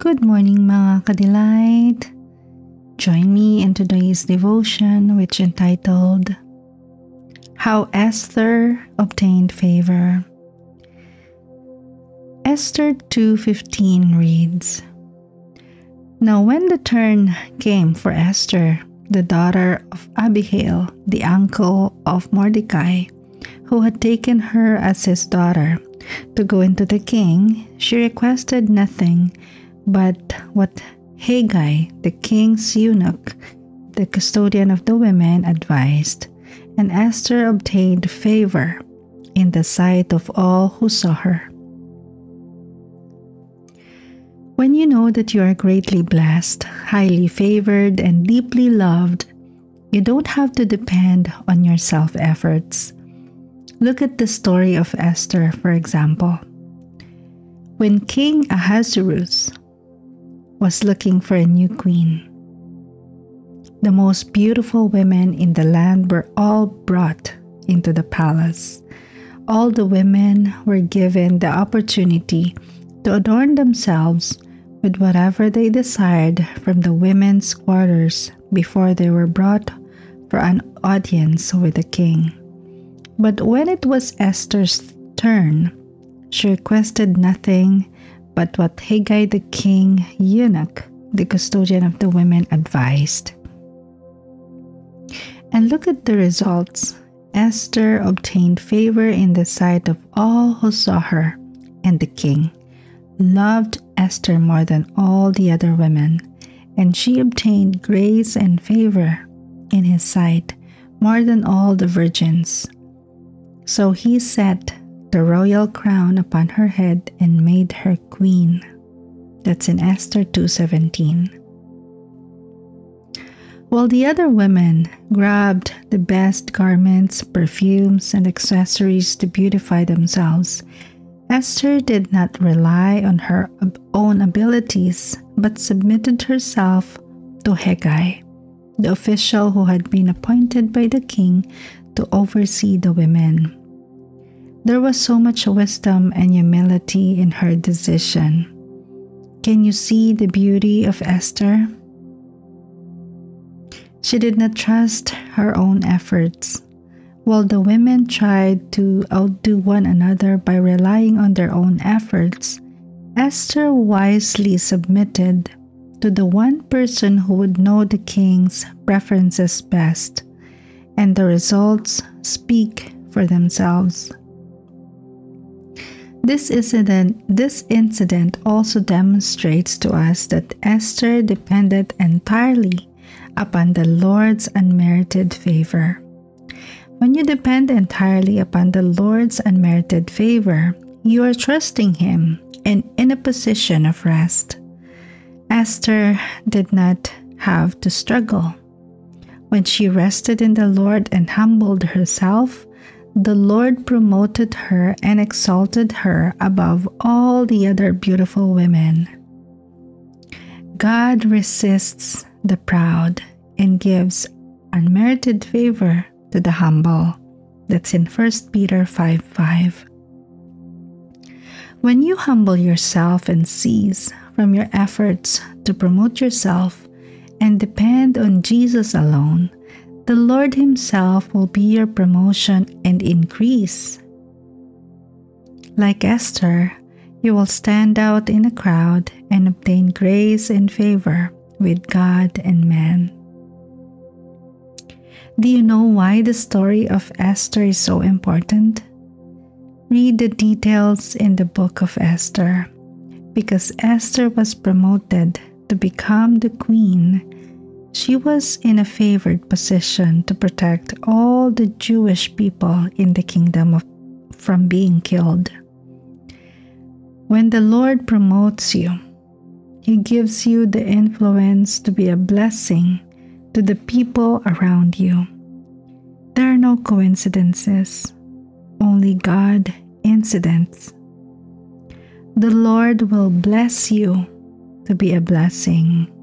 Good morning mga kadilaid! Join me in today's devotion which entitled How Esther Obtained Favor. Esther 2:15 reads, Now when the turn came for Esther, the daughter of Abihail, the uncle of Mordecai, who had taken her as his daughter, to go into the king, she requested nothing but what Hegai, the king's eunuch, the custodian of the women, advised, and Esther obtained favor in the sight of all who saw her. When you know that you are greatly blessed, highly favored, and deeply loved, you don't have to depend on your self-efforts. Look at the story of Esther, for example. When King Ahasuerus was looking for a new queen, the most beautiful women in the land were all brought into the palace. All the women were given the opportunity to adorn themselves with whatever they desired from the women's quarters before they were brought for an audience with the king. But when it was Esther's turn, she requested nothing but what Hegai the king eunuch, the custodian of the women, advised. And look at the results. Esther obtained favor in the sight of all who saw her, and the king loved Esther more than all the other women, and she obtained grace and favor in his sight more than all the virgins. So he set the royal crown upon her head and made her queen. That's in Esther 2:17. While the other women grabbed the best garments, perfumes, and accessories to beautify themselves, Esther did not rely on her own abilities but submitted herself to Hegai, the official who had been appointed by the king to oversee the women. There was so much wisdom and humility in her decision. Can you see the beauty of Esther? She did not trust her own efforts. While the women tried to outdo one another by relying on their own efforts, Esther wisely submitted to the one person who would know the king's preferences best, and the results speak for themselves. This incident also demonstrates to us that Esther depended entirely upon the Lord's unmerited favor. When you depend entirely upon the Lord's unmerited favor, you are trusting Him and in a position of rest. Esther did not have to struggle. When she rested in the Lord and humbled herself, the Lord promoted her and exalted her above all the other beautiful women. God resists the proud and gives unmerited favor to the humble. That's in 1 Peter 5:5. When you humble yourself and cease from your efforts to promote yourself, and depend on Jesus alone, the Lord Himself will be your promotion and increase. Like Esther, you will stand out in a crowd and obtain grace and favor with God and man. Do you know why the story of Esther is so important? Read the details in the book of Esther, because Esther was promoted to become the queen. She was in a favored position to protect all the Jewish people in the kingdom from being killed. When the Lord promotes you, He gives you the influence to be a blessing to the people around you. There are no coincidences, only God incidents. The Lord will bless you to be a blessing.